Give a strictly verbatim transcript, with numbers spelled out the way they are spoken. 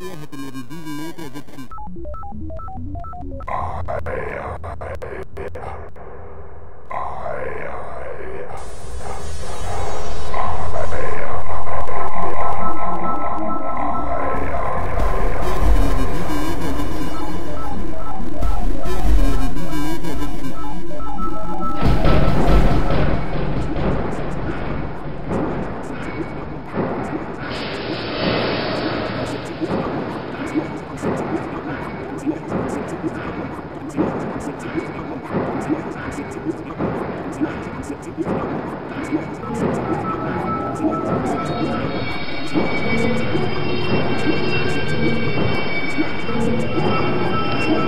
Er hätte mir in diesem Motor sitzen. It's not